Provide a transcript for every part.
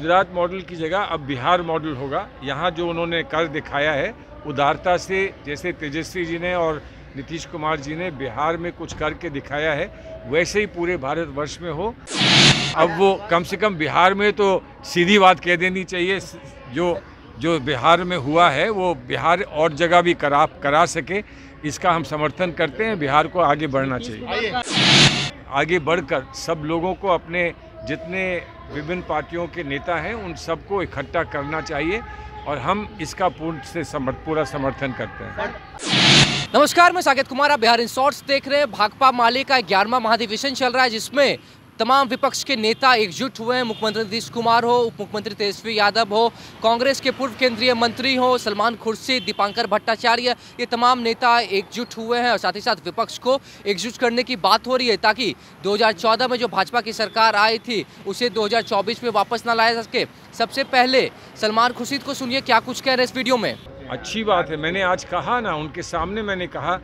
Gujarat model की जगह अब बिहार मॉडल होगा। यहाँ जो उन्होंने कर दिखाया है उदारता से, जैसे तेजस्वी जी ने और नीतीश कुमार जी ने बिहार में कुछ करके दिखाया है, वैसे ही पूरे भारतवर्ष में हो। अब वो कम से कम बिहार में तो सीधी बात कह देनी चाहिए, जो बिहार में हुआ है वो बिहार और जगह भी करा सके, इसका हम समर्थन करते हैं। बिहार को आगे बढ़ना चाहिए। आगे बढ़कर सब लोगों को, अपने जितने विभिन्न पार्टियों के नेता हैं उन सबको इकट्ठा करना चाहिए और हम इसका पूरा समर्थन करते हैं। नमस्कार, मैं साकेत कुमार, आप बिहार इंसॉर्ट्स देख रहे हैं। भाकपा माले का 11वां महाधिवेशन चल रहा है जिसमें तमाम विपक्ष के नेता एकजुट हुए हैं। मुख्यमंत्री नीतीश कुमार हो, उप मुख्यमंत्री तेजस्वी यादव हो, कांग्रेस के पूर्व केंद्रीय मंत्री हो सलमान खुर्शीद, दीपांकर भट्टाचार्य, ये तमाम नेता एकजुट हुए हैं और साथ ही साथ विपक्ष को एकजुट करने की बात हो रही है ताकि 2014 में जो भाजपा की सरकार आई थी उसे 2024 में वापस ना लाया जा सके। सबसे पहले सलमान खुर्शीद को सुनिए, क्या कुछ कह रहे हैं इस वीडियो में। अच्छी बात है, मैंने आज कहा ना उनके सामने, मैंने कहा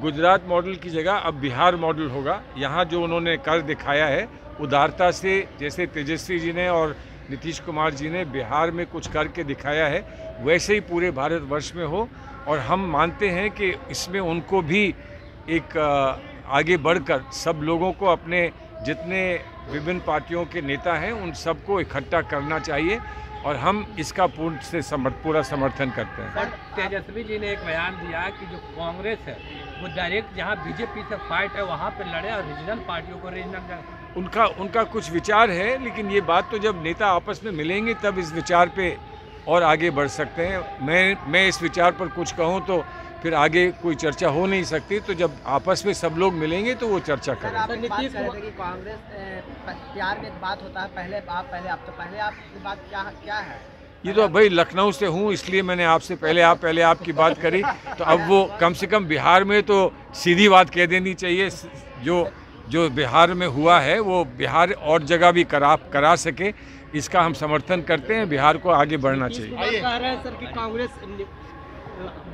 गुजरात मॉडल की जगह अब बिहार मॉडल होगा। यहाँ जो उन्होंने कर दिखाया है उदारता से, जैसे तेजस्वी जी ने और नीतीश कुमार जी ने बिहार में कुछ करके दिखाया है, वैसे ही पूरे भारतवर्ष में हो। और हम मानते हैं कि इसमें उनको भी एक आगे बढ़कर सब लोगों को, अपने जितने विभिन्न पार्टियों के नेता हैं उन सबको इकट्ठा करना चाहिए और हम इसका पूरा समर्थन करते हैं। तेजस्वी जी ने एक बयान दिया कि जो कांग्रेस है वो डायरेक्ट जहां बीजेपी से फाइट है वहां पे लड़े और रीजनल पार्टियों को रीजनल उनका कुछ विचार है, लेकिन ये बात तो जब नेता आपस में मिलेंगे तब इस विचार पे और आगे बढ़ सकते हैं। मैं इस विचार पर कुछ कहूँ तो फिर आगे कोई चर्चा हो नहीं सकती, तो जब आपस में सब लोग मिलेंगे तो वो चर्चा करेंगे। नीतीश कुमार की कांग्रेस प्यार में बात होता है, पहले आप की बात क्या है? ये तो भाई लखनऊ से हूँ इसलिए मैंने आपसे पहले आप की बात करी, तो अब वो कम से कम बिहार में तो सीधी बात कह देनी चाहिए, जो बिहार में हुआ है वो बिहार और जगह भी करा सके, इसका हम समर्थन करते हैं। बिहार को आगे बढ़ना चाहिए। सर कि कांग्रेस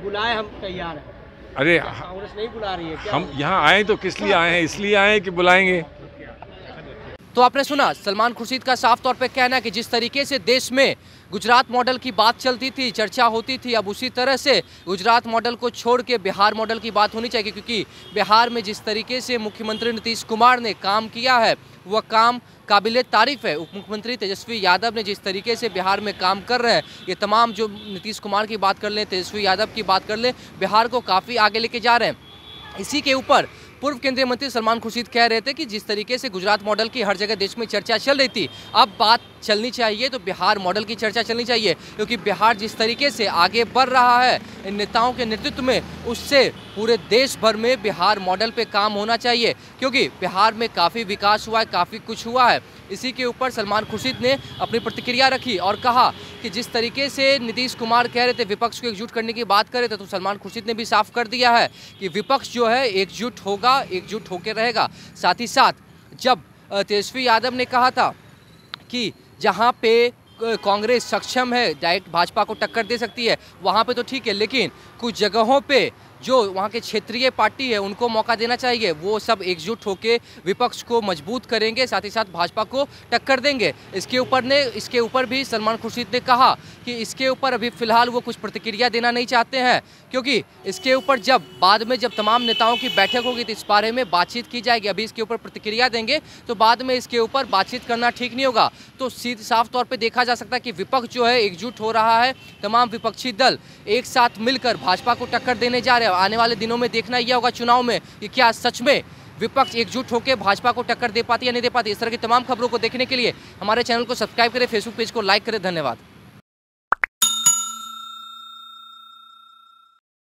बुलाए, हम तैयार हैं। अरे कांग्रेस नहीं बुला रही है क्या? हम यहाँ आए तो किस लिए आए हैं? इसलिए आए हैं कि बुलाएंगे। तो आपने सुना सलमान खुर्शीद का साफ तौर पे कहना है कि जिस तरीके से देश में गुजरात मॉडल की बात चलती थी, चर्चा होती थी, अब उसी तरह से गुजरात मॉडल को छोड़ के बिहार मॉडल की बात होनी चाहिए, क्योंकि बिहार में जिस तरीके से मुख्यमंत्री नीतीश कुमार ने काम किया है वह काम काबिले तारीफ है। उप मुख्यमंत्री तेजस्वी यादव ने जिस तरीके से बिहार में काम कर रहे हैं, ये तमाम, जो नीतीश कुमार की बात कर लें, तेजस्वी यादव की बात कर लें, बिहार को काफ़ी आगे लेके जा रहे हैं। इसी के ऊपर पूर्व केंद्रीय मंत्री सलमान खुर्शीद कह रहे थे कि जिस तरीके से गुजरात मॉडल की हर जगह देश में चर्चा चल रही थी, अब बात चलनी चाहिए तो बिहार मॉडल की चर्चा चलनी चाहिए, क्योंकि बिहार जिस तरीके से आगे बढ़ रहा है इन नेताओं के नेतृत्व में, उससे पूरे देश भर में बिहार मॉडल पे काम होना चाहिए, क्योंकि बिहार में काफ़ी विकास हुआ है, काफ़ी कुछ हुआ है। इसी के ऊपर सलमान खुर्शीद ने अपनी प्रतिक्रिया रखी और कहा कि जिस तरीके से नीतीश कुमार कह रहे थे विपक्ष को एकजुट करने की बात कर रहे थे, तो सलमान खुर्शीद ने भी साफ कर दिया है कि विपक्ष जो है एकजुट होगा, एकजुट होकर रहेगा। साथ ही साथ जब तेजस्वी यादव ने कहा था कि जहाँ पे कांग्रेस सक्षम है डायरेक्ट भाजपा को टक्कर दे सकती है वहाँ पे तो ठीक है, लेकिन कुछ जगहों पे जो वहाँ के क्षेत्रीय पार्टी है उनको मौका देना चाहिए, वो सब एकजुट होकर विपक्ष को मजबूत करेंगे, साथ ही साथ भाजपा को टक्कर देंगे। इसके ऊपर भी सलमान खुर्शीद ने कहा कि इसके ऊपर अभी फ़िलहाल वो कुछ प्रतिक्रिया देना नहीं चाहते हैं, क्योंकि इसके ऊपर बाद में जब तमाम नेताओं की बैठक होगी तो इस बारे में बातचीत की जाएगी। अभी इसके ऊपर प्रतिक्रिया देंगे तो बाद में इसके ऊपर बातचीत करना ठीक नहीं होगा। तो साफ तौर पर देखा जा सकता है कि विपक्ष जो है एकजुट हो रहा है, तमाम विपक्षी दल एक साथ मिलकर भाजपा को टक्कर देने जा रहे हैं। आने वाले दिनों में देखना यह होगा चुनाव में कि क्या सच में विपक्ष एकजुट होकर भाजपा को टक्कर दे पाती है या नहीं दे पाती। इस तरह की तमाम खबरों को देखने के लिए हमारे चैनल को सब्सक्राइब करें, फेसबुक पेज को लाइक करें। धन्यवाद।